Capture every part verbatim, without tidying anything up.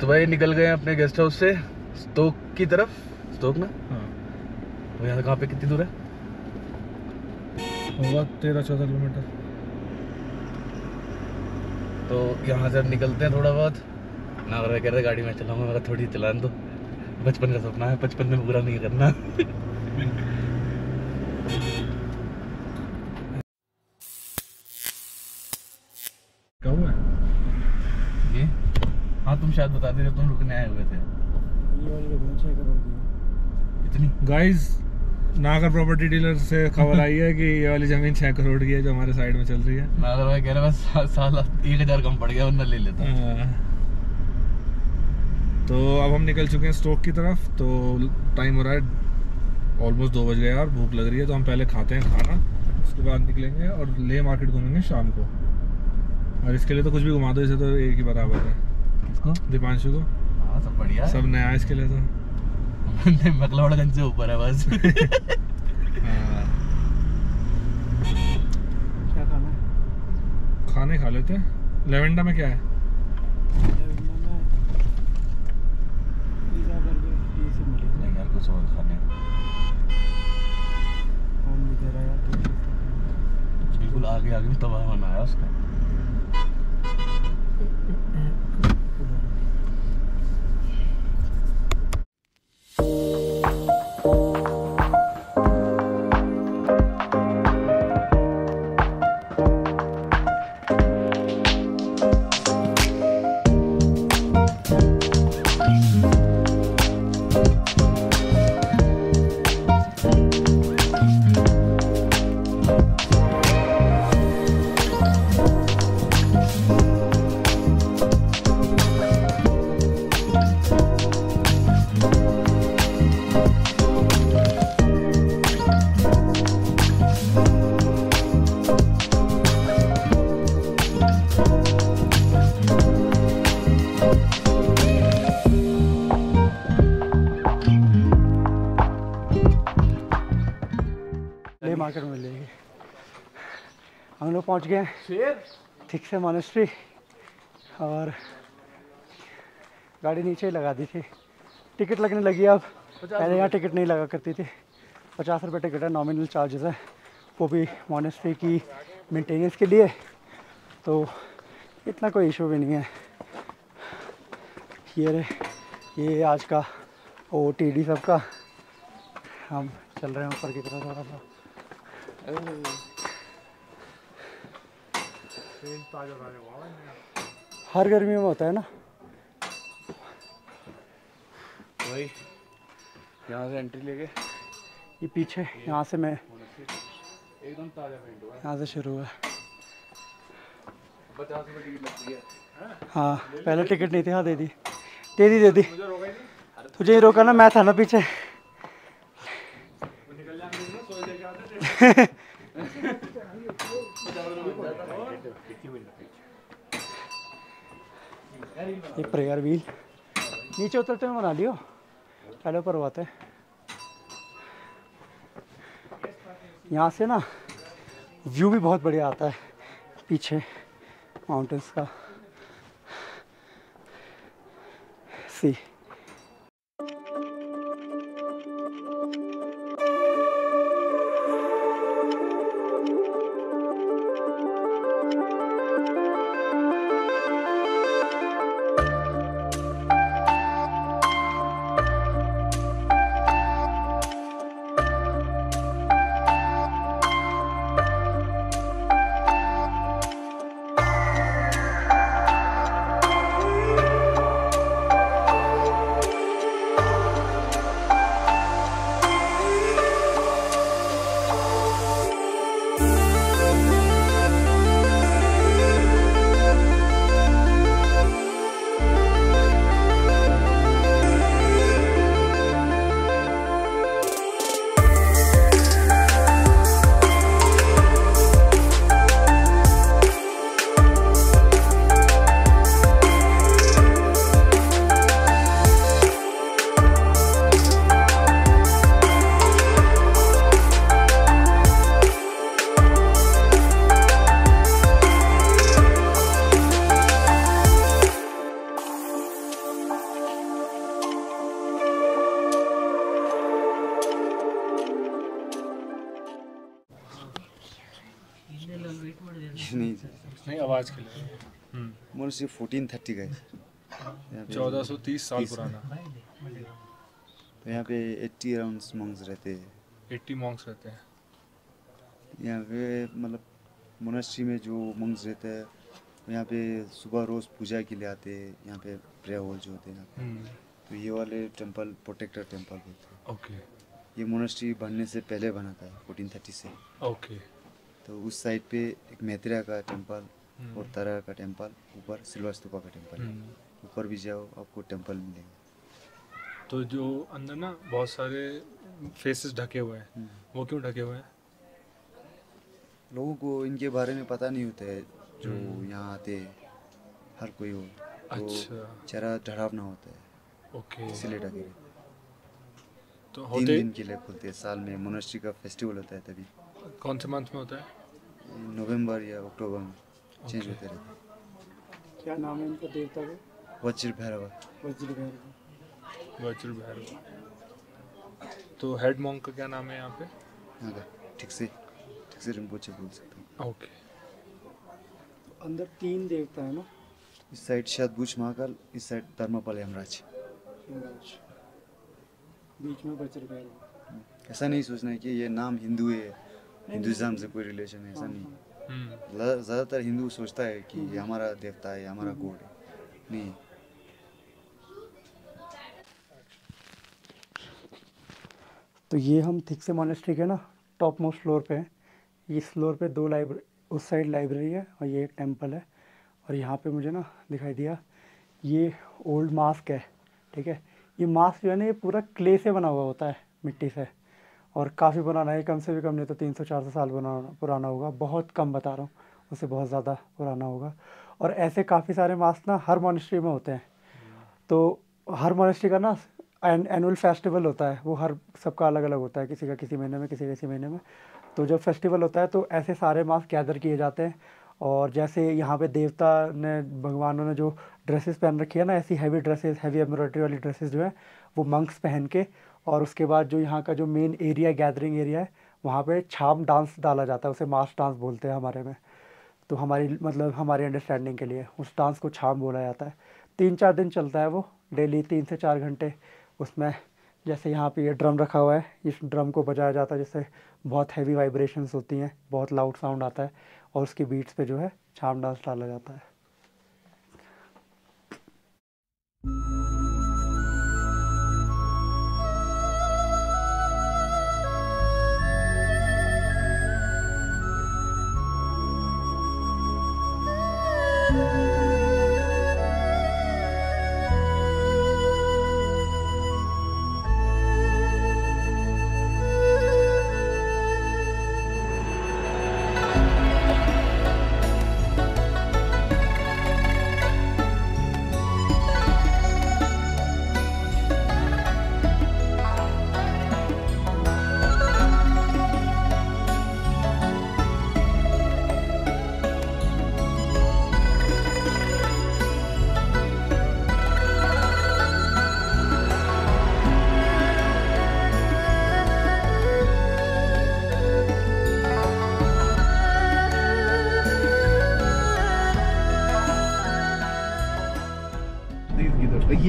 तो भाई निकल गए अपने गेस्ट हाउस से स्टोक की तरफ। स्टोक ना हाँ। तो यहाँ से कहाँ पे कितनी दूर है? होगा तेरह चौदह किलोमीटर। तो यहाँ से निकलते हैं थोड़ा बहुत। ना कर कह रहे गाड़ी में चलाऊंगा, मेरा थोड़ी चलान दो, बचपन का सपना है, बचपन में पूरा नहीं करना। ये हाँ तुम शायद बता दे जब तुम रुकने आए हुए थे ये वाली इतनी। गाइस नागर प्रॉपर्टी डीलर से खबर आई है कि ये वाली जमीन छह करोड़ की है जो हमारे साइड में चल रही है। नागर भाई कह रहे बस सा, साल एक हजार कम पड़ गया वरना ले लेता। आ, तो अब हम निकल चुके हैं स्टोक की तरफ। तो टाइम हो रहा है ऑलमोस्ट दो बज गए और भूख लग रही है। तो हम पहले खाते हैं खाना, उसके बाद निकलेंगे और ले मार्केट घूमेंगे शाम को। और इसके लिए तो कुछ भी घुमा दो इसे तो एक ही बराबर है। किसको? दीपांशु को। हाँ सब बढ़िया, सब नया इसके लिए तो मकलौड़गंज से ऊपर है बस। क्या खाना है? खाने खा लेते हैं। लेवेंडा में क्या है? कुछ और खाने बिल्कुल आगे आगे तबाह बनाया उसका। हम लोग पहुँच गए ठीक से मॉनेस्ट्री और गाड़ी नीचे ही लगा दी थी। टिकट लगने लगी अब, पहले यहाँ टिकट नहीं लगा करती थी। पचास रुपये टिकट है, नॉमिनल चार्जेस है वो भी मॉनेस्ट्री की मेंटेनेंस के लिए। तो इतना कोई इशू भी नहीं है। ये रे ये आज का ओ टी डी सब का। हम चल रहे हैं ऊपर की तरफ थोड़ा सा। हर गर्मी में होता है ना भाई। यहाँ से एंट्री लेके ये पीछे यहाँ से मैं एकदम ताजा पेंट हुआ है, यहाँ से शुरू हुआ है। हाँ पहले टिकट नहीं थी। हाँ दे दी दे दी दे दी तुझे ही रोका ना, मैं था ना पीछे। ये प्रेयर व्हील नीचे उतरते हुए बना लियो, पहले ऊपर हुआ था। यहाँ से ना व्यू भी बहुत बढ़िया आता है पीछे माउंटेन्स का। सी पाँच किलोमीटर मोर से फोर्टीन थर्टी का है, चौदह सौ तीस साल पुराना। तो यहाँ पे एट्टी अराउंड मॉन्क्स रहते हैं। एट्टी मॉन्क्स रहते हैं यहाँ पे, मतलब मोनास्ट्री में जो मॉन्क्स रहते हैं यहाँ पे सुबह रोज़ पूजा के लिए आते हैं। यहाँ पे प्रेयर हॉल जो होते हैं ना, तो ये वाले टेंपल प्रोटेक्टर टेंपल होते हैं। ओके, ये मोनास्ट्री बनने से पहले बना था फोर्टीन थर्टी से। ओके, तो उस साइड पे एक मैत्रेया का टेंपल और तारा का टेंपल, ऊपर सिल्वर स्तूपा का टेंपल है। ऊपर भी जाओ आपको टेंपल मिलेंगे। तो जो अंदर ना बहुत सारे फेसेस ढके हुए हैं, वो क्यों ढके हुए हैं? लोगों को इनके बारे में पता नहीं होता है। जो यहाँ आते हर कोई हो तो चेहरा डरावना होता है। ओके, इसीलिए ढके रहते। तो होते तीन दिन के लिए खुलते हैं। साल में मोनास्ट्री का फेस्टिवल होता है। तभी कौन से मंथ में होता है? नवंबर या अक्टूबर में चेंज होते रहते हैं। क्या नाम है इनका देवता का? वज्र भैरव। वज्र भैरव, वज्र भैरव। तो हेड मॉन्क का क्या नाम है यहाँ पे? यहाँ का ठीक से ठीक से रिम्पोचे बोल सकते हैं। ओके, अंदर तीन देवता है ना, इस साइड शतभुज महाकाल, इस साइड धर्मपाल यमराज, बीच में वज्र भैरव। ऐसा नहीं सोचना है कि ये नाम हिंदू है, हिंदुइज्म से कोई रिलेशन है, ऐसा नहीं। ज़्यादातर हिंदू सोचता है कि ये हमारा देवता है, हमारा गॉड है, नहीं। तो ये हम ठीक से मॉनेस्ट्री के ना टॉप मोस्ट फ्लोर पे हैं। इस फ्लोर पे दो लाइब्रेरी, उस साइड लाइब्रेरी है और ये एक टेम्पल है। और यहाँ पे मुझे ना दिखाई दिया ये ओल्ड मास्क है, ठीक है। ये मास्क जो है ना, ये पूरा क्ले से बना हुआ होता है, मिट्टी से, और काफ़ी पुराना है। कम से भी कम नहीं तो तीन सौ चार सौ साल पुराना होगा। बहुत कम बता रहा हूँ, उससे बहुत ज़्यादा पुराना होगा। और ऐसे काफ़ी सारे मास्क ना हर मॉनेस्ट्री में होते हैं। तो हर मॉनेस्ट्री का ना एनुअल फेस्टिवल होता है, वो हर सबका अलग अलग होता है, किसी का किसी महीने में, किसी का किसी महीने में। तो जब फेस्टिवल होता है तो ऐसे सारे मास्क गैदर किए जाते हैं। और जैसे यहाँ पे देवता ने, भगवानों ने जो ड्रेसेस पहन रखी है ना, ऐसी हैवी ड्रेसेस, हैवी एम्ब्रॉयडरी वाली ड्रेसेस जो है वो मंक्स पहन के। और उसके बाद जो यहाँ का जो मेन एरिया, गैदरिंग एरिया है, वहाँ पे छाम डांस डाला जाता है। उसे मास्क डांस बोलते हैं हमारे में, तो हमारी मतलब हमारी अंडरस्टैंडिंग के लिए उस डांस को छाम बोला जाता है। तीन चार दिन चलता है वो, डेली तीन से चार घंटे। उसमें जैसे यहाँ पे ये ड्रम रखा हुआ है, इस ड्रम को बजाया जाता है, जिससे बहुत हैवी वाइब्रेशंस होती हैं, बहुत लाउड साउंड आता है। और उसकी बीट्स पे जो है छाम डांस डाला जाता है।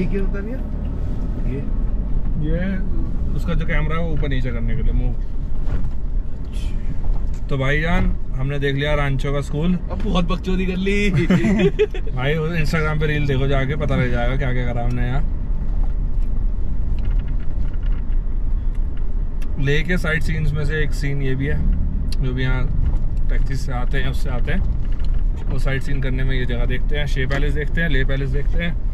ये क्या होता है? ये ये उसका जो कैमरा है वो ऊपर नीचे करने के लिए मूव। तो भाईजान हमने देख लिया रांचो का स्कूल। अब बहुत बकचोदी कर ली भाई। इंस्टाग्राम पे रील देखो जाके, पता लग जाएगा क्या क्या करा हमने। यहाँ ले के साइड सीन्स में से एक सीन ये भी है, जो भी यहाँ टैक्सी से आते हैं, उससे आते हैं, वो साइड सीन करने में ये जगह देखते हैं। शे पैलेस देखते हैं, ले पैलेस देखते हैं,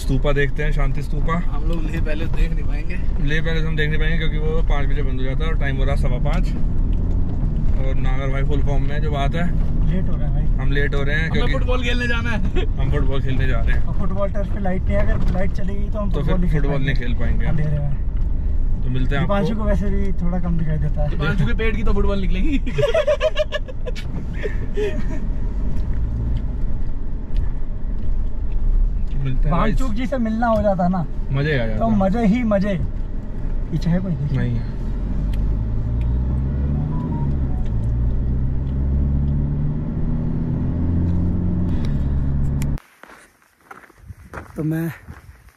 स्तूपा देखते हैं, शांति स्तूपा। हम लोग ले पैलेस देख नहीं पाएंगे। ले पैलेस हम देख नहीं पाएंगे क्योंकि वो पाँच बजे बंद हो जाता है और टाइम हो रहा है सवा पाँच। और नागर भाई फुल फॉर्म में जो बात है, लेट हो रहा है भाई। हम लेट हो रहे हैं क्योंकि फुटबॉल खेलने जाना है। हम फुटबॉल खेलने जा रहे हैं। फुटबॉल टर्फ पे लाइट नहीं है, अगर लाइट चली गई तो हम तो फिर फुटबॉल नहीं खेल पाएंगे। तो मिलते हैं। दीपांशु को वैसे भी थोड़ा कम दिखाई देता है। दीपांशु के पेट की तो फुटबॉल निकलेगी। भांचुक जी से मिलना हो जाता ना, मजे आ जाता। तो मजे ही मजे। पीछे है कोई? नहीं है। तो मैं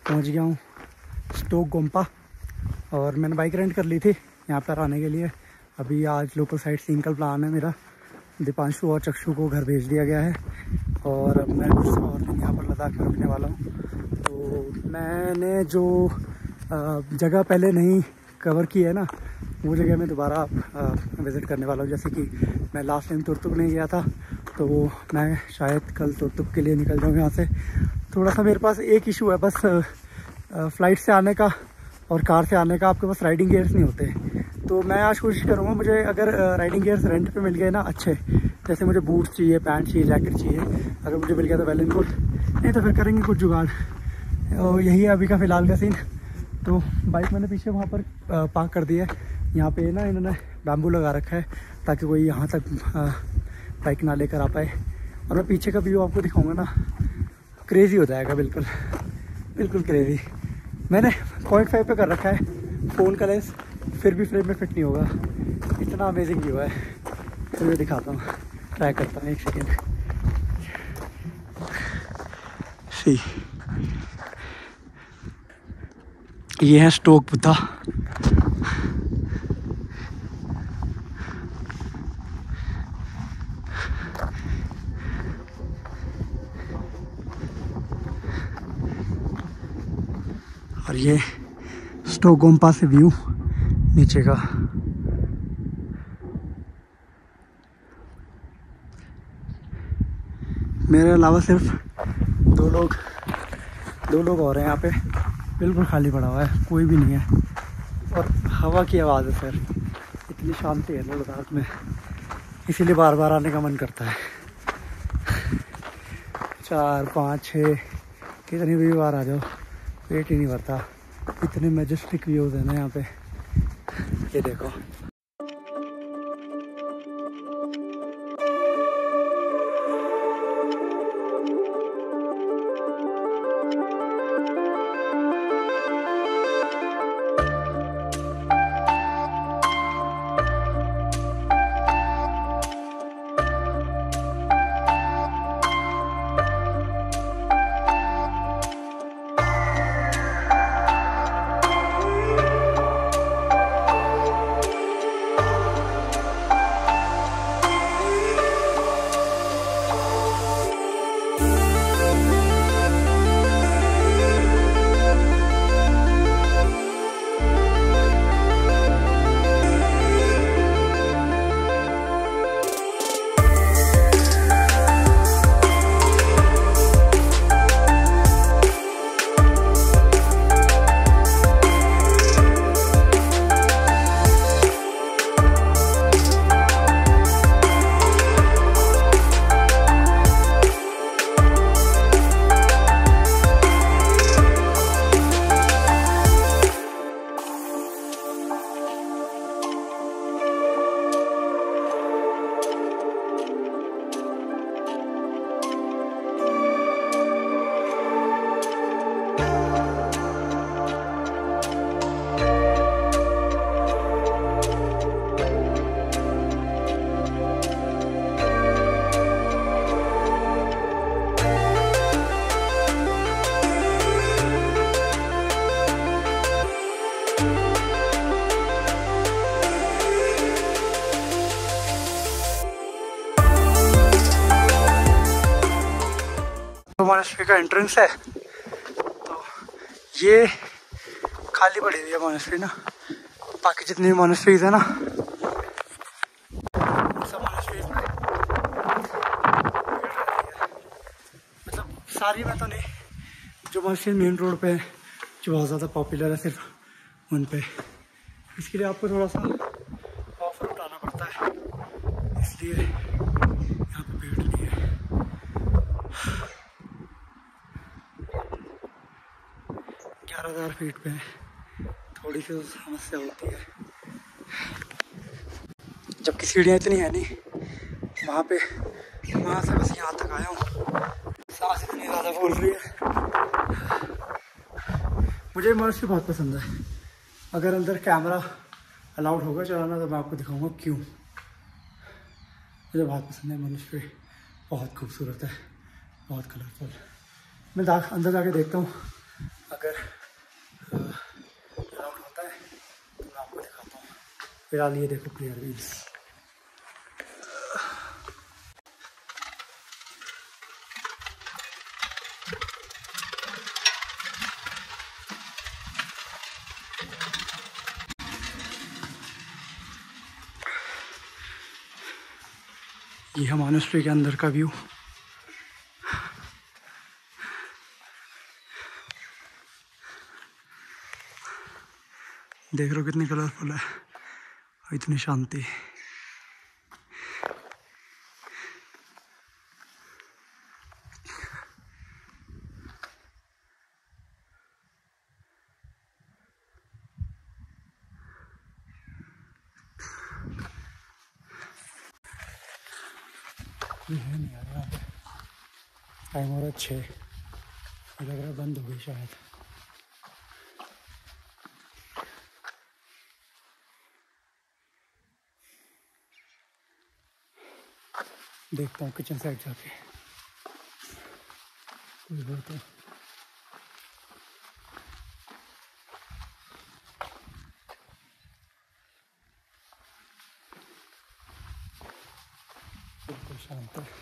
पहुंच गया हूँ स्टोक गोम्पा और मैंने बाइक रेंट कर ली थी यहाँ पर आने के लिए। अभी आज लोकल साइट सीइंग का प्लान है मेरा। दीपांशु और चक्षु को घर भेज दिया गया है और अब मैं कुछ और दिन यहाँ पर लद्दाख में रुकने वाला हूँ। तो मैंने जो जगह पहले नहीं कवर की है ना, वो जगह मैं दोबारा विज़िट करने वाला हूँ। जैसे कि मैं लास्ट टाइम तुर्तुक नहीं गया था, तो वो मैं शायद कल तुर्तुक के लिए निकल जाऊँ यहाँ से। थोड़ा सा मेरे पास एक इशू है बस, फ़्लाइट से आने का और कार से आने का आपके पास राइडिंग गियर्स नहीं होते। तो मैं आज कोशिश करूँगा, मुझे अगर राइडिंग गियर्स रेंट पे मिल गए ना अच्छे, जैसे मुझे बूट्स चाहिए, पैंट चाहिए, जैकेट चाहिए, अगर मुझे मिल गया तो वेल एंड गुड, नहीं तो फिर करेंगे कुछ जुगाड़। और यही है अभी का फ़िलहाल का सीन। तो बाइक मैंने पीछे वहाँ पर पार्क कर दी है। यहाँ पे ना इन्होंने बैम्बू लगा रखा है ताकि कोई यहाँ तक बाइक ना लेकर आ पाए। और मैं पीछे का व्यू आपको दिखाऊँगा ना, क्रेज़ी हो जाएगा, बिल्कुल बिल्कुल क्रेज़ी। मैंने पॉइंट फाइव पर कर रखा है फ़ोन का लेंस, फिर भी फ्रेम में फिट नहीं होगा। इतना अमेजिंग व्यू है, फिर मैं दिखाता हूँ, ट्राई करता हूँ, एक सेकेंड। सी ये है स्टोक बुद्धा। और ये स्टोक गोम्पा से व्यू नीचे का। मेरे अलावा सिर्फ दो लोग दो लोग और हैं यहाँ पे। बिल्कुल खाली पड़ा हुआ है, कोई भी नहीं है। और हवा की आवाज़ है सर, इतनी शांति है ना लद्दाख में, इसीलिए बार बार आने का मन करता है। चार पाँच छः कितनी भी बार आ जाओ, पेट ही नहीं भरता, इतने मैजेस्टिक व्यूज़ हैं ना यहाँ पे। ये देखो, मोनेस्ट्री का एंट्रेंस है। तो ये खाली पड़ी हुई है मोनेस्ट्री ना, बाकी जितनी भी मोनेस्ट्रीज है ना सब मोनेस्ट्रीज में, मतलब सारी में तो नहीं, जो मोनेस्ट्री मेन रोड पे जो बहुत ज़्यादा पॉपुलर है सिर्फ उन पे। इसके लिए आपको थोड़ा सा ऑफर उठाना पड़ता है, इसलिए यहाँ पे भीड़ नहीं है। हजार फीट पे थोड़ी सी समस्या होती है, जबकि सीढ़ियाँ इतनी है नहीं वहाँ पे। वहाँ से बस यहाँ तक आया हूँ, सांस इतनी ज़्यादा फूल रही है। मुझे मोनेस्ट्री बहुत पसंद है। अगर अंदर कैमरा अलाउड होगा चलाना तो मैं आपको दिखाऊंगा क्यों मुझे बहुत पसंद है मोनेस्ट्री। बहुत खूबसूरत है, बहुत कलरफुल, मैं दाख अंदर जाके देखता हूँ, अगर अलाउड होता है तो मैं आपको दिखाता हूँ। फिलहाल ये देखो क्लियर व्यूज, ये है मॉनेस्ट्री के अंदर का व्यू। देख रहे हो कितनी कलरफुल है और इतनी शांति। ये है नहीं यार, यहाँ पे टाइम हो रहा छः, लग रहा बंद हो गई शायद। देखता हूँ किचन साइड जाके कुछ बोलते हैं। बिल्कुल शांत है।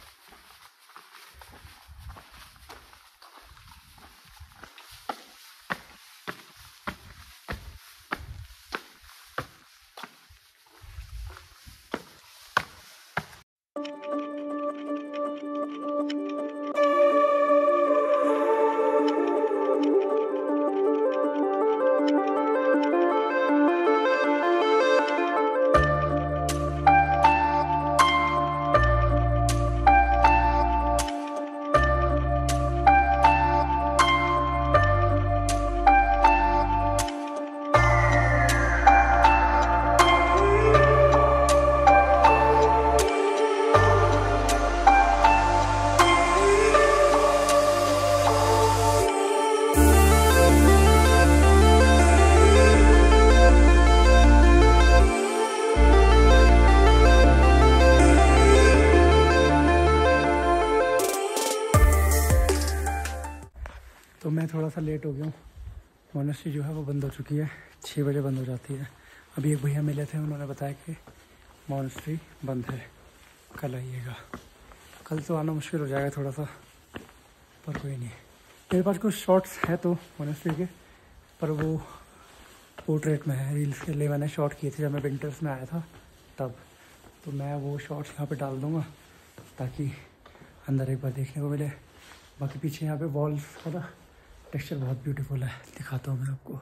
थोड़ा सा लेट हो गया हूँ, मॉनेस्ट्री जो है वो बंद हो चुकी है, छः बजे बंद हो जाती है। अभी एक भैया मिले थे, उन्होंने बताया कि मॉनेस्ट्री बंद है, कल आइएगा। कल तो आना मुश्किल हो जाएगा थोड़ा सा, पर कोई नहीं। मेरे पास कुछ शॉट्स हैं तो मॉनेस्ट्री के, पर वो पोर्ट्रेट में है, रील्स के लिए मैंने शॉट किए थे जब मैं विंटर्स में आया था तब, तो मैं वो शॉट्स यहाँ पर डाल दूँगा ताकि अंदर एक बार देखने को मिले। बाकी पीछे यहाँ पर वॉल्स का था टेक्सचर बहुत ब्यूटीफुल है, दिखाता हूँ मैं आपको।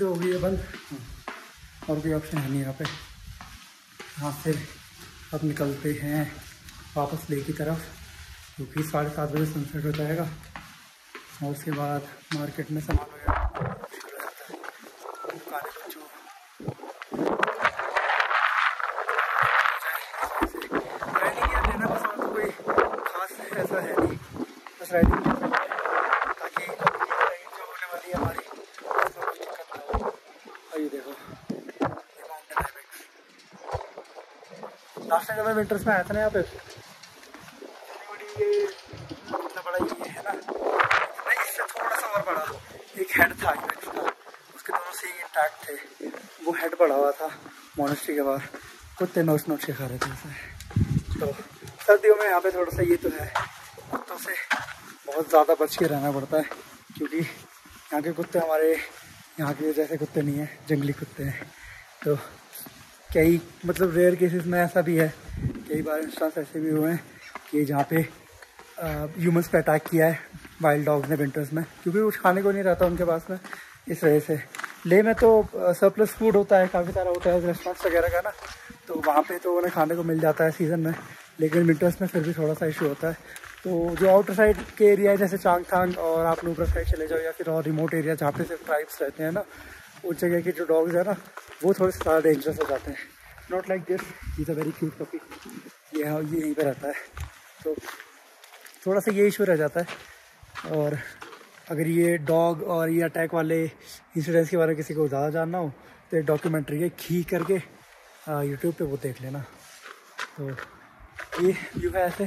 तो हो गई है बंद और कोई ऑप्शन है नहीं यहाँ पे। यहाँ से अब निकलते हैं वापस लेक की तरफ, क्योंकि साढ़े सात बजे सनसेट हो जाएगा और उसके बाद मार्केट में सामान वगैरह लेना। बस और कोई खास ऐसा है नहीं, बस राइडिंग लास्ट टाइम जब मैं विंटर्स में आया था ना यहाँ पे, इतना बड़ा एक हेड था था उसके दोनों से इंटैक्ट थे, वो हेड पड़ा हुआ था मोनेस्ट्री के बाहर, कुत्ते नोच नोच के खा रहे थे उसे। तो सर्दियों में यहाँ पे थोड़ा सा ये तो है, कुत्तों से बहुत ज़्यादा बच के रहना पड़ता है क्योंकि यहाँ के कुत्ते हमारे यहाँ के जैसे कुत्ते नहीं हैं, जंगली कुत्ते हैं। तो कई मतलब रेयर केसेस में ऐसा भी है, कई बार इंस्टांस ऐसे भी हुए हैं कि जहाँ पे ह्यूमंस पे अटैक किया है वाइल्ड डॉग्स ने विंटर्स में, क्योंकि कुछ खाने को नहीं रहता उनके पास में। इस वजह से ले में तो सरप्लस फूड होता है, काफ़ी सारा होता है रेस्टोरेंट्स वगैरह का ना, तो वहाँ पे तो उन्हें खाने को मिल जाता है सीज़न में, लेकिन विंटर्स में फिर भी थोड़ा सा इशू होता है। तो जो आउटर साइड के एरिया है जैसे चांगथांग और आप नुब्रा साइड चले जाओ, या फिर और रिमोट एरिया जहाँ पे सिर्फ ट्राइब्स रहते हैं ना, उस जगह के जो डॉग्स हैं ना वो थोड़े से ज़्यादा डेंजरस हो जाते हैं। Not like this, is a very cute puppy, ये है ये यहीं पर रहता है, तो थोड़ा सा ये इशू रह जाता है। और अगर ये डॉग और ये अटैक वाले इंसिडेंट्स के बारे में किसी को ज़्यादा जानना हो तो एक डॉक्यूमेंट्री है खी करके यूट्यूब पे, वो देख लेना। तो ये जो है ऐसे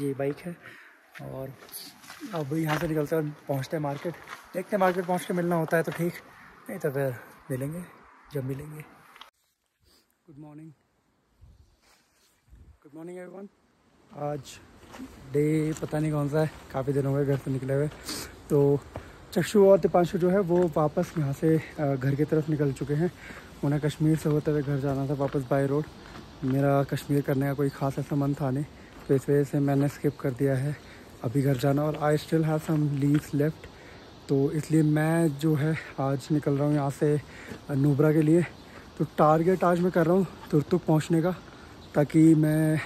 ये बाइक है, और अब यहाँ से निकलते हैं, पहुँचते हैं मार्केट, देखते हैं मार्केट पहुँच के मिलना होता है तो ठीक, नहीं तो फिर मिलेंगे जब मिलेंगे। Good morning, good morning everyone. आज डे पता नहीं कौन सा है, काफ़ी दिन हो गए घर से निकले हुए। तो चक्षु और तिपांशु जो है वो वापस यहाँ से घर की तरफ निकल चुके हैं, उन्हें कश्मीर से होते हुए घर जाना था वापस बाय रोड। मेरा कश्मीर करने का कोई ख़ास ऐसा मन था नहीं, तो इस वजह से मैंने स्किप कर दिया है अभी घर जाना, और I still have some leaves left, तो इसलिए मैं जो है आज निकल रहा हूँ यहाँ से नुब्रा के लिए। तो टारगेट आज मैं कर रहा हूँ तुर्तुक पहुँचने का, ताकि मैं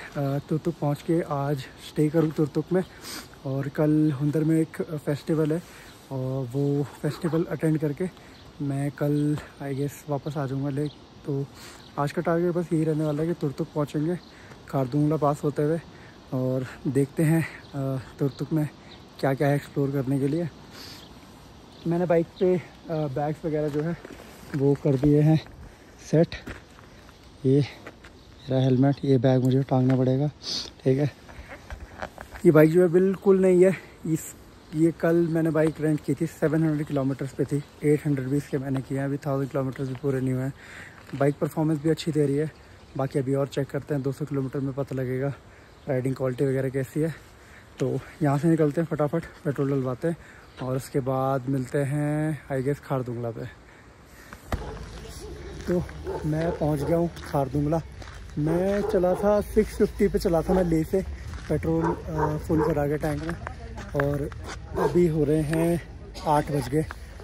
तुर्तुक पहुंच के आज स्टे करूं तुर्तुक में, और कल हुंदर में एक फेस्टिवल है और वो फेस्टिवल अटेंड करके मैं कल आई गेस वापस आ जाऊंगा। ले तो आज का टारगेट बस यही रहने वाला है कि तुर्तुक पहुंचेंगे खारदुंग ला पास होते हुए, और देखते हैं तुर्तुक में क्या क्या है एक्सप्लोर करने के लिए। मैंने बाइक पे बैग्स वगैरह जो है वो कर दिए हैं सेट, ये मेरा हेलमेट, ये बैग मुझे टांगना पड़ेगा, ठीक है। ये बाइक जो है बिल्कुल नहीं है, इस ये कल मैंने बाइक रेंट की थी, सेवन हंड्रेड किलोमीटर्स पे थी, एट हंड्रेड भी इसके मैंने किए हैं, अभी थाउजेंड किलोमीटर्स भी पूरे नहीं हुए हैं। बाइक परफॉर्मेंस भी अच्छी दे रही है, बाकी अभी और चेक करते हैं, दो सौ किलोमीटर में पता लगेगा राइडिंग क्वालिटी वगैरह कैसी है। तो यहाँ से निकलते हैं फटाफट, पेट्रोल डलवाते हैं और उसके बाद मिलते हैं आई गेस खारदुंग ला पे। तो मैं पहुँच गया हूँ खारदुंग ला, मैं चला था सिक्स फिफ्टी पे चला था मैं ले से, पेट्रोल फुल करा के टैंक में, और अभी हो रहे हैं आठ बज गए।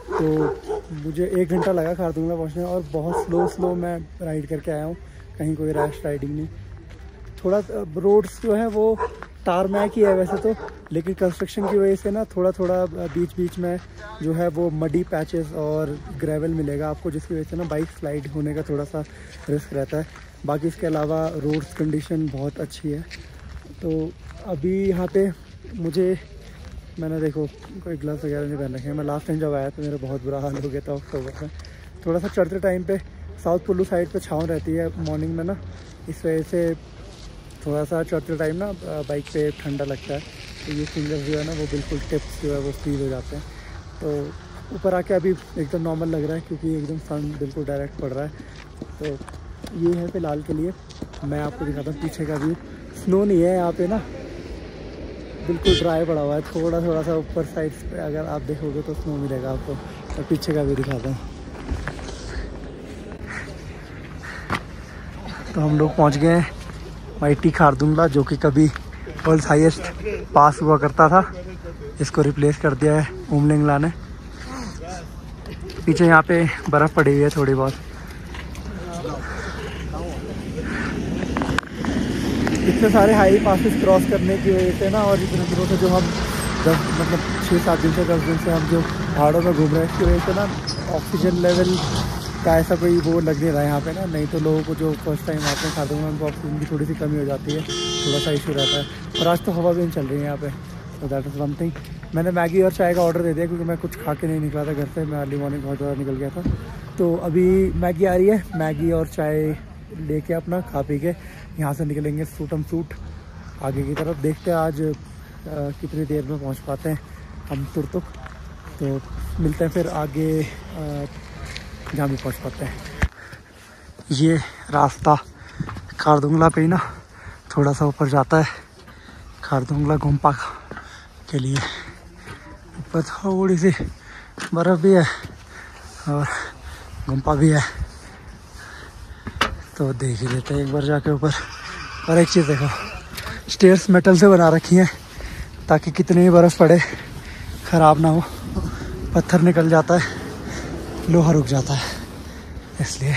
तो मुझे एक घंटा लगा खारदुंग ला पहुँचने, और बहुत स्लो स्लो मैं राइड करके आया हूँ, कहीं कोई रैश राइडिंग नहीं। थोड़ा रोड्स जो हैं वो टारमैक ही है वैसे तो, लेकिन कंस्ट्रक्शन की वजह से ना थोड़ा थोड़ा बीच बीच में जो है वो मडी पैचेस और ग्रेवल मिलेगा आपको, जिसकी वजह से ना बाइक स्लाइड होने का थोड़ा सा रिस्क रहता है। बाकी इसके अलावा रोड्स कंडीशन बहुत अच्छी है। तो अभी यहाँ पे मुझे, मैंने देखो कोई ग्लव्स वगैरह नहीं पहन रखे हैं, मैं लास्ट टाइम जब आया तो मेरा बहुत बुरा हाल हो गया था अक्टूबर में। थोड़ा सा चढ़ते टाइम पे साउथ पुल्लू साइड पे छाँव रहती है मॉर्निंग में ना, इस वजह से थोड़ा सा चढ़ते टाइम ना बाइक पे ठंडा लगता है, तो ये फिंगर्स जो है ना वो बिल्कुल टिप्स जो है वो फ्रीज हो जाते हैं। तो ऊपर आके अभी एकदम नॉर्मल लग रहा है क्योंकि एकदम सन बिल्कुल डायरेक्ट पड़ रहा है। तो ये है फिलहाल के लिए, मैं आपको दिखाता हूँ पीछे का व्यू। स्नो नहीं है यहाँ पे ना, बिल्कुल ड्राई पड़ा हुआ है, थोड़ा थोड़ा सा ऊपर साइड पे अगर आप देखोगे तो स्नो मिलेगा आपको। और पीछे का व्यू दिखाता हूँ। तो हम लोग पहुँच गए हैं माइटी खारदुंग ला, जो कि कभी वर्ल्ड हाईएस्ट पास हुआ करता था, इसको रिप्लेस कर दिया है उमलिंगला ने। पीछे यहाँ पे बर्फ़ पड़ी हुई है थोड़ी बहुत। इतने सारे हाई पासिस क्रॉस करने की वजह से ना, और इतने दिनों से जो हम दस मतलब छः सात दिन से दस दिन से हम जो पहाड़ों में घूम रहे हैं, इसकी वजह से ना ऑक्सीजन लेवल का ऐसा कोई वो लग नहीं रहा है यहाँ पे ना, नहीं तो लोगों को जो फर्स्ट टाइम आते हैं खाते हैं उनको ऑक्सीजन की थोड़ी सी कमी हो जाती है, थोड़ा सा इशू रहता है। और आज तो हवा भी नहीं चल रही है यहाँ पे, तो दैट इज़ समथिंग। मैंने मैगी और चाय का ऑर्डर दे दिया क्योंकि मैं कुछ खा के नहीं निकला था घर से, मैं अर्ली मॉर्निंग बहुत ज़्यादा निकल गया था। तो अभी मैगी आ रही है, मैगी और चाय लेके अपना खा पी के यहाँ से निकलेंगे सूटम सूट आगे की तरफ। देखते हैं आज आ, कितनी देर में पहुँच पाते हैं हम तुर्तुक। तो मिलते हैं फिर आगे जहाँ भी पहुँच पाते हैं। ये रास्ता खारदुंग ला पे ना थोड़ा सा ऊपर जाता है, खारदुंग ला गोम्पा के लिए। ऊपर थोड़ी सी बर्फ़ भी है और गोम्पा भी है, तो देख ही लेते हैं एक बार जाके ऊपर। और एक चीज़ देखो, स्टेयर्स मेटल से बना रखी हैं ताकि कितनी भी बर्फ़ पड़े ख़राब ना हो। पत्थर निकल जाता है, लोहा रुक जाता है, इसलिए।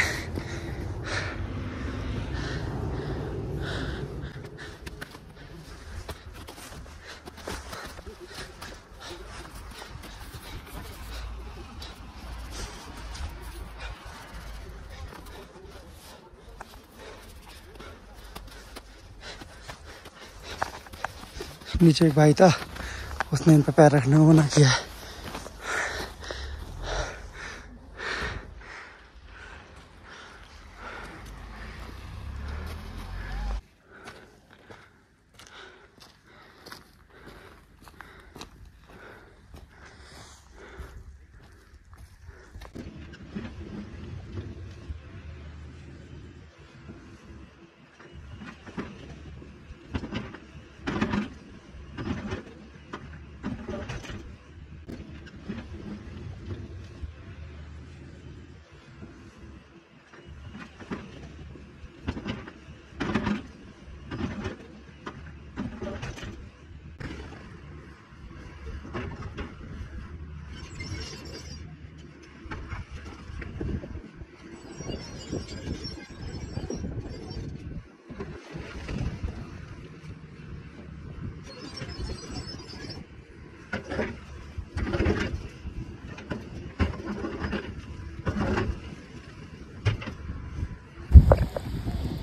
नीचे एक भाई था, उसने इन पर पैर रखने को मना किया।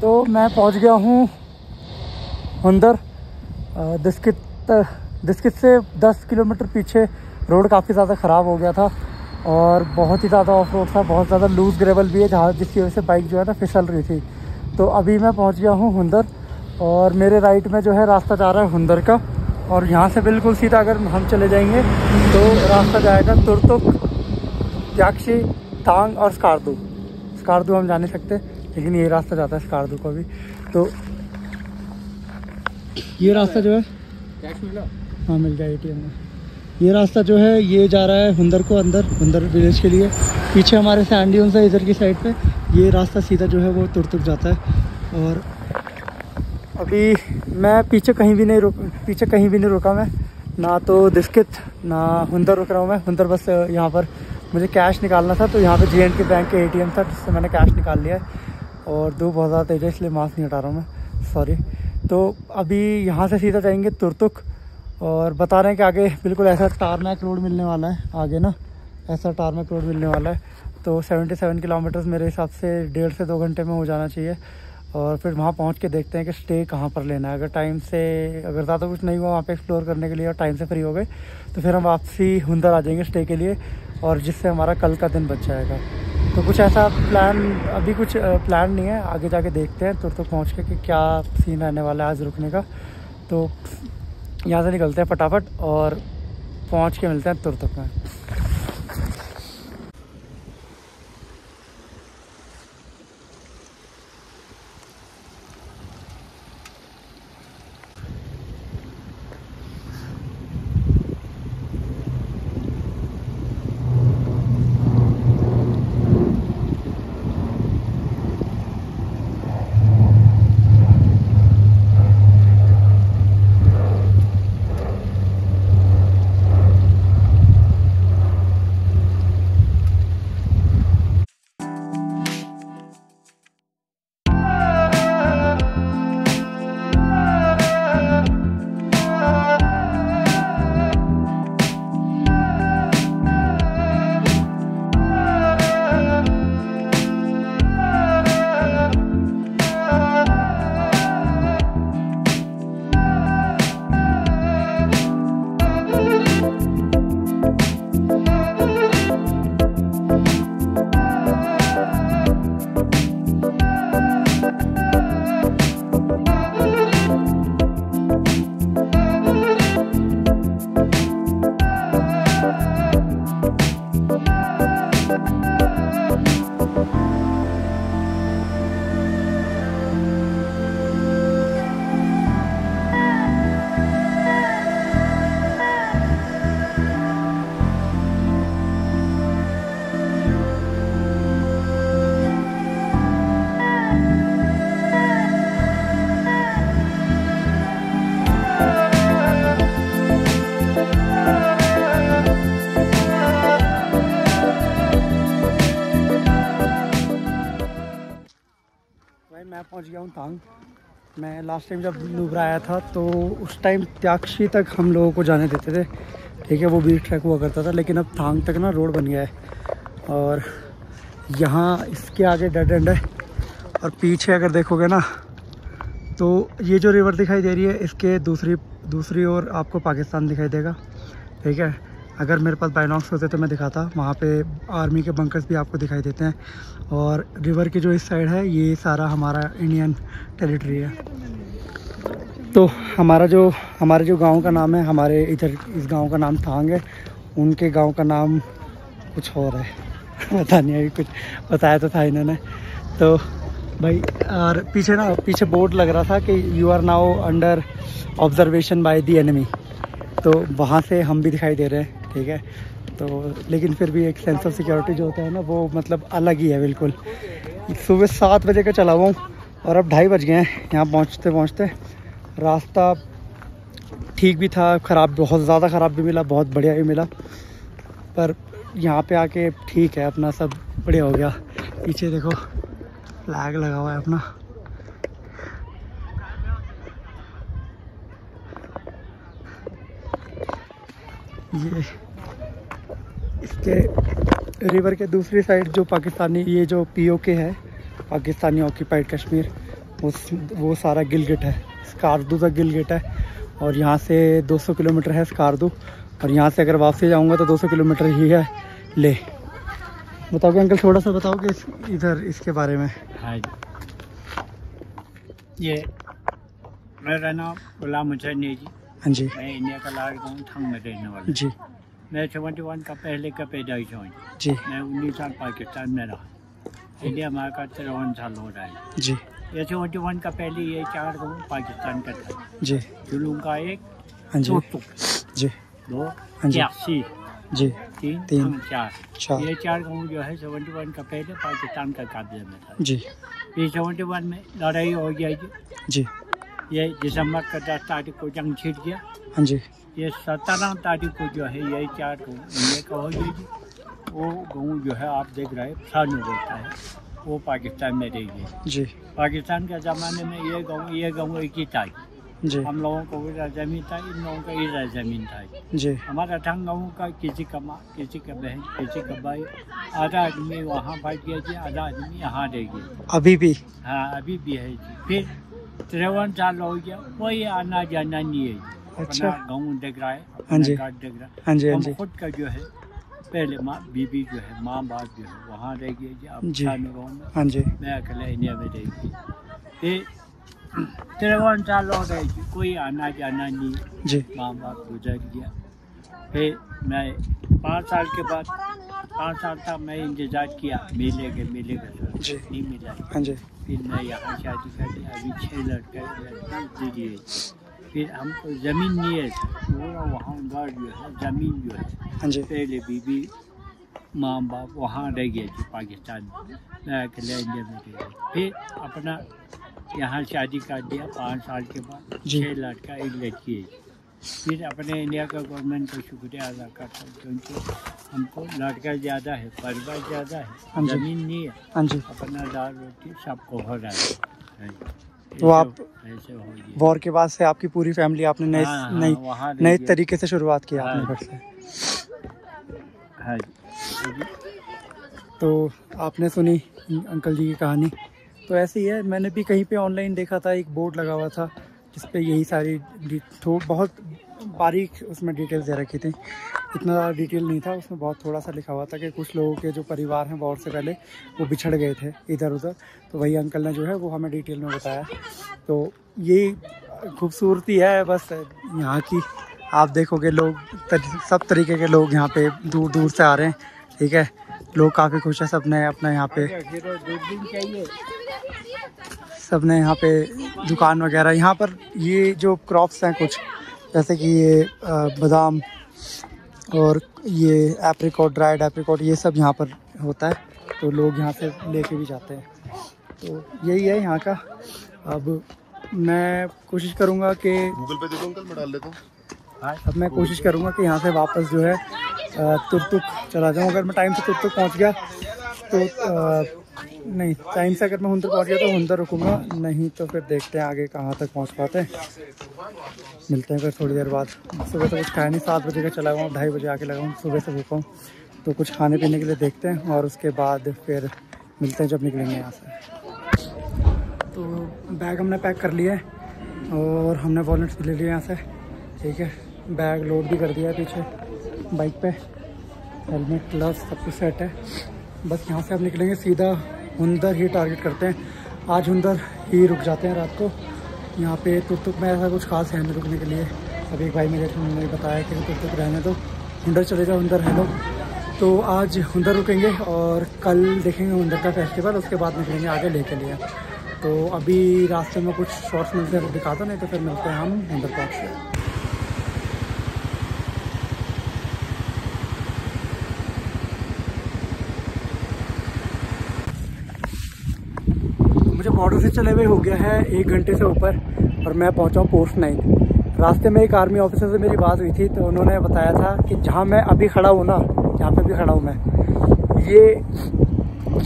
तो मैं पहुंच गया हूँ हुंदर। दिस्कित दिस्कित से दस किलोमीटर पीछे रोड काफ़ी ज़्यादा ख़राब हो गया था और बहुत ही ज़्यादा ऑफ रोड था, बहुत ज़्यादा लूज़ ग्रेवल भी है, जहाँ जिसकी वजह से बाइक जो है ना फिसल रही थी। तो अभी मैं पहुंच गया हूँ हुंदर और मेरे राइट में जो है रास्ता जा रहा है हुंदर का। और यहाँ से बिल्कुल सीधा अगर हम चले जाएंगे तो रास्ता जाएगा तुर्तुक, त्याक्षी, थांग और स्कार्दो। स्कार्दो हम जा नहीं सकते, लेकिन ये रास्ता जाता है स्कार्दो को भी। तो ये रास्ता जो है कैश मिला, हाँ मिल गया एटीएम में। ये रास्ता जो है ये जा रहा है हुंदर को अंदर, हुंदर विलेज के लिए। पीछे हमारे सैंडियंस है इधर की साइड पे, ये रास्ता सीधा जो है वो तुर्तुक जाता है। और अभी मैं पीछे कहीं भी नहीं रुक पीछे कहीं भी नहीं रुका मैं, ना तो दिस्कित ना हुंदर रुक रहा हूँ मैं। हुंदर बस यहाँ पर मुझे कैश निकालना था, तो यहाँ पर जी एंड के बैंक के ए टी एम था, जिससे मैंने कैश निकाल लिया है। और धूप बहुत ज़्यादा तेज है इसलिए मास्क नहीं हटा रहा हूँ मैं, सॉरी। तो अभी यहाँ से सीधा जाएंगे तुर्तुक। और बता रहे हैं कि आगे बिल्कुल ऐसा टारमैक रोड मिलने वाला है, आगे ना ऐसा टारमैक रोड मिलने वाला है। तो सतहत्तर किलोमीटर्स मेरे हिसाब से डेढ़ से दो घंटे में हो जाना चाहिए। और फिर वहाँ पहुँच के देखते हैं कि स्टे कहाँ पर लेना है। अगर टाइम से अगर ज़्यादा कुछ नहीं हुआ वहाँ पर एक्सप्लोर करने के लिए और टाइम से फ्री हो गए तो फिर हम वापसी हुंदर आ जाएंगे स्टे के लिए, और जिससे हमारा कल का दिन बच जाएगा। तो कुछ ऐसा प्लान, अभी कुछ प्लान नहीं है, आगे जाके देखते हैं तुर्तुक पहुँच के कि क्या सीन रहने वाला है आज रुकने का। तो यहाँ से निकलते हैं फटाफट और पहुँच के मिलते हैं तुर्तुक में। पहुँच गया हूँ थांग। मैं लास्ट टाइम जब नुब्रा आया था तो उस टाइम त्याक्षी तक हम लोगों को जाने देते थे, ठीक है, वो बीट ट्रैक हुआ करता था। लेकिन अब थांग तक ना रोड बन गया है और यहाँ इसके आगे डेड एंड है। और पीछे अगर देखोगे ना तो ये जो रिवर दिखाई दे रही है इसके दूसरी दूसरी ओर आपको पाकिस्तान दिखाई देगा, ठीक है। अगर मेरे पास बाइनॉक्स होते तो मैं दिखाता। वहाँ पे आर्मी के बंकर्स भी आपको दिखाई देते हैं। और रिवर के जो इस साइड है ये सारा हमारा इंडियन टेरिटरी है। तो हमारा जो हमारे जो गांव का नाम है, हमारे इधर इस गांव का नाम थांग है, उनके गांव का नाम कुछ और है, पता नहीं अभी कुछ बताया तो था इन्होंने। तो भाई और पीछे ना पीछे बोर्ड लग रहा था कि you are now under observation by the enemy, तो वहाँ से हम भी दिखाई दे रहे हैं, ठीक है। तो लेकिन फिर भी एक सेंस ऑफ सिक्योरिटी जो होता है ना वो मतलब अलग ही है बिल्कुल। सुबह सात बजे का चला हुआ हूँ और अब ढाई बज गए हैं यहाँ पहुँचते पहुँचते। रास्ता ठीक भी था, ख़राब बहुत ज़्यादा ख़राब भी मिला, बहुत बढ़िया भी मिला, पर यहाँ पे आके ठीक है अपना सब बढ़िया हो गया। पीछे देखो फ्लैग लगा हुआ है अपना। ये इसके रिवर के दूसरी साइड जो पाकिस्तानी, ये जो पीओके है पाकिस्तानी ऑक्यूपाइड कश्मीर, उस वो सारा गिलगिट है, स्कार्दो का गिलगिट है। और यहाँ से दो सौ किलोमीटर है स्कार्दो, और यहाँ से अगर वापसी जाऊँगा तो दो सौ किलोमीटर ही है ले। बताओगे अंकल, थोड़ा सा बताओगे इस, इधर इसके बारे में। हाय, ये मेरा नाम गुलाम हुसैन जी। हाँ जी, मैं इंडिया का लड़का हूँ, थांग में रहने वाला जी। मैं सेवेंटी वन का पहले का पैदाइश हूँ जी। मैं उन्नीस साल पाकिस्तान में रहा, इंडिया में आकर तिरपन साल हो रहा है जी। ये सेवेंटी वन का पहले ये चार गाँव पाकिस्तान का था जी। जुलूम का एक टुर्टुक जी, दो त्याक्षी जी, तीन थांग, चार। ये चार गाँव जो है सेवेंटी वन का पहले पाकिस्तान का कब्जे में था जी। ये सेवेंटी वन में लड़ाई हो गया जी। ये दिसंबर का दस तारीख को जंग छिड़ गया। हाँ जी। ये सत्रह तारीख को जो है यही चार को इंडिया का हो जाएगी। वो गाँव जो है आप देख रहे हैं फसान हो जाता है, वो पाकिस्तान में रह गया जी। पाकिस्तान के ज़माने में ये गाँव ये गाँव एक ही था जी। हम लोगों को इधर ज़मीन था, इन लोगों का इधर ज़मीन था जी। हमारा थांग गाँव का किसी का माँ, किसी का बहन, किसी का भाई, आधा आदमी वहाँ भाग गया जी, आधा आदमी यहाँ रह गया अभी भी। हाँ, अभी भी है जी। फिर तिरपन साल हो गया, कोई आना जाना नहीं है। अच्छा, गाँव देख रहा है, देख रहा है। हम खुद का जो है पहले माँ बीबी जो है, माँ बाप जो है वहाँ रह गया जी। मैं अकेला इंडिया में रह गई। तिरपन साल हो गए, कोई आना जाना नहीं जी। माँ बाप गुजर गया। फिर मैं पाँच साल के बाद, पाँच साल था मैं इंतजार किया, मिलेगा मिलेगा नहीं मिला। फिर मैं यहाँ शादी कर दी, अभी छः लड़के दीजिए। फिर हमको ज़मीन नहीं है पूरा वहाँ घर जो है, ज़मीन जो है पहले बीबी माँ बाप वहाँ रह गए थे पाकिस्तान में, मैं अकेले इंडिया में रह गया। फिर अपना यहाँ शादी कर दिया पाँच साल के बाद, छः लड़का एक लड़की है। फिर अपने इंडिया का गवर्नमेंट को शुक्रिया अदा करता हूँ क्योंकि हमको लड़का ज़्यादा है, परिवार ज़्यादा है, ज़मीन नहीं है, अपना दाल रोटी सबको हो रहा है। तो आप वॉर के बाद से आपकी पूरी फैमिली आपने नए नए नए तरीके से शुरुआत किया आपने घर से। तो आपने सुनी अंकल जी की कहानी। तो ऐसी है, मैंने भी कहीं पे ऑनलाइन देखा था, एक बोर्ड लगा हुआ था जिस पे यही सारी बहुत बारीक उसमें डिटेल्स दे रखी थी। इतना ज़्यादा डिटेल नहीं था उसमें, बहुत थोड़ा सा लिखा हुआ था कि कुछ लोगों के जो परिवार हैं वॉर से पहले वो बिछड़ गए थे इधर उधर। तो वही अंकल ने जो है वो हमें डिटेल में बताया। तो यही खूबसूरती है बस यहाँ की। आप देखोगे लोग तर, सब तरीके के लोग यहाँ पे दूर दूर से आ रहे हैं, ठीक है। लोग काफ़ी खुश हैं, सब ने अपना यहाँ पे सब ने यहाँ पे दुकान वगैरह। यहाँ पर ये जो क्रॉप्स हैं कुछ, जैसे कि ये बादाम और ये एप्रिकॉट, ड्राइड एप्रिकॉट, ये सब यहाँ पर होता है। तो लोग यहाँ से लेके भी जाते हैं। तो यही है यहाँ का। अब मैं कोशिश करूँगा कि गूगल पे देखो अंकल, मैं डाल देता हूँ। अब मैं कोशिश करूँगा कि यहाँ से वापस जो है तुर्तुक चला जाऊँ। अगर मैं टाइम से तुर्तुक पहुँच गया तो नहीं, टाइम से अगर मैं हुंदर पहुँच गया तो हुंदर रुकूंगा, नहीं तो फिर देखते हैं आगे कहाँ तक पहुँच पाते हैं। मिलते हैं फिर थोड़ी देर बाद। सुबह से कुछ खाया नहीं, सात बजे का चला हुआ, ढाई बजे आके लगा हूँ, सुबह से भूखा हूँ, तो कुछ खाने पीने के लिए देखते हैं और उसके बाद फिर मिलते हैं जब निकलेंगे यहाँ से। तो बैग हमने पैक कर लिया है और हमने वॉलेट्स भी ले लिए यहाँ से, ठीक है। बैग लोड भी कर दिया है पीछे बाइक पे, हेलमेट ग्लव्स सब कुछ सेट है। बस यहाँ से अब निकलेंगे सीधा हुंदर ही टारगेट करते हैं, आज हुंदर ही रुक जाते हैं रात को। यहाँ पे तुर्तुक में ऐसा कुछ खास है नहीं रुकने के लिए। अभी एक भाई मेरे ने बताया कि तुर्तुक रहने दो, हुंदर चले जाओ, हुंदर है लोग। तो आज हुंदर रुकेंगे और कल देखेंगे हुंदर का फेस्टिवल, उसके बाद निकलेंगे आगे ले के लिए। तो अभी रास्ते में कुछ शॉर्ट्स मिलते हैं तो दिखा दो, नहीं तो फिर मिलते हैं हम हुंदर पहुँच से। बॉर्डर से चले हुए हो गया है एक घंटे से ऊपर और मैं पहुंचा हूं पोस्ट नाइन। रास्ते में एक आर्मी ऑफिसर से मेरी बात हुई थी तो उन्होंने बताया था कि जहां मैं अभी खड़ा हूं ना, जहां पे भी खड़ा हूं मैं, ये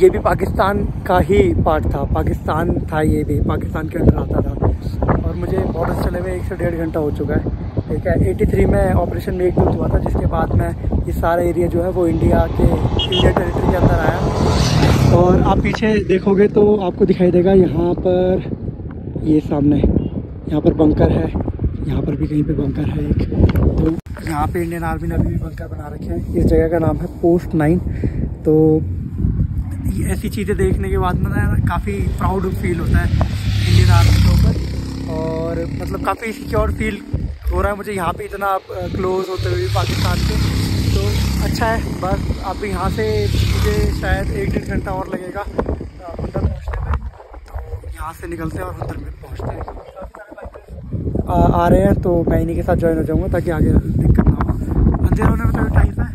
ये भी पाकिस्तान का ही पार्ट था, पाकिस्तान था, ये भी पाकिस्तान के अंदर आता था। और मुझे बॉर्डर से चले हुए एक से डेढ़ घंटा हो चुका है, ठीक है। एटी थ्री में ऑपरेशन मेघदूत हुआ था, जिसके बाद में ये सारा एरिया जो है वो इंडिया के इंडियन टेरिटरी के अंदर आया। और आप पीछे देखोगे तो आपको दिखाई देगा, यहाँ पर ये सामने यहाँ पर बंकर है, यहाँ पर भी कहीं पे बंकर है एक, तो यहाँ पे इंडियन आर्मी ने अभी भी बंकर बना रखे हैं। इस जगह का नाम है पोस्ट नाइन। तो ऐसी चीज़ें देखने के बाद मतलब काफ़ी प्राउड फील होता है इंडियन आर्मी के ऊपर, और मतलब काफ़ी सिक्योर फील हो रहा है मुझे यहाँ पर, इतना क्लोज होते हुए पाकिस्तान से, तो अच्छा है। बस अब यहाँ से मुझे शायद एक डेढ़ घंटा और लगेगा हुंदर पहुँचने में, तो यहाँ से निकलते हैं और हुंदर में पहुँचते हैं। आ, आ रहे हैं तो मैं इन्हीं के साथ ज्वाइन हो जाऊँगा ताकि आगे दिक्कत ना हो। अंधेर होने में थोड़ा टाइम है,